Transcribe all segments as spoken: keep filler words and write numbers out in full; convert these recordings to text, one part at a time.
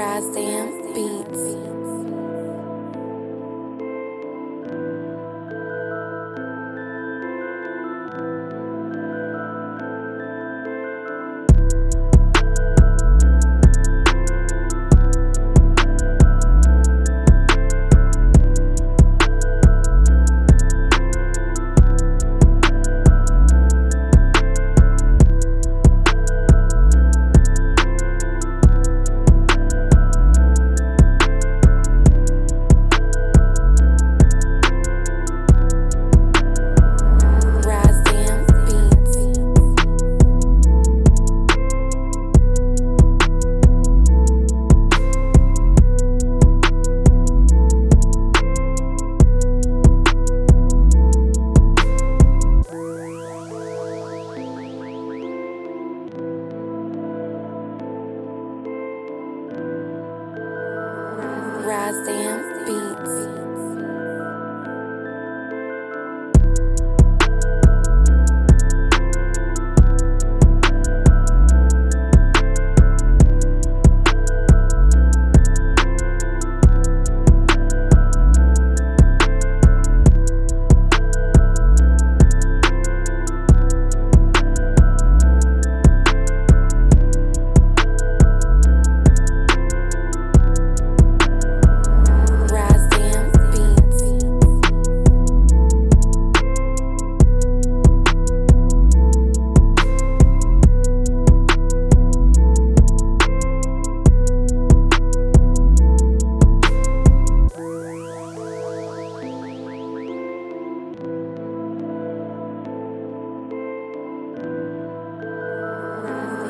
Razdam Beatz. Razdam Beatz.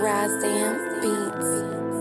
Razdam Beatz.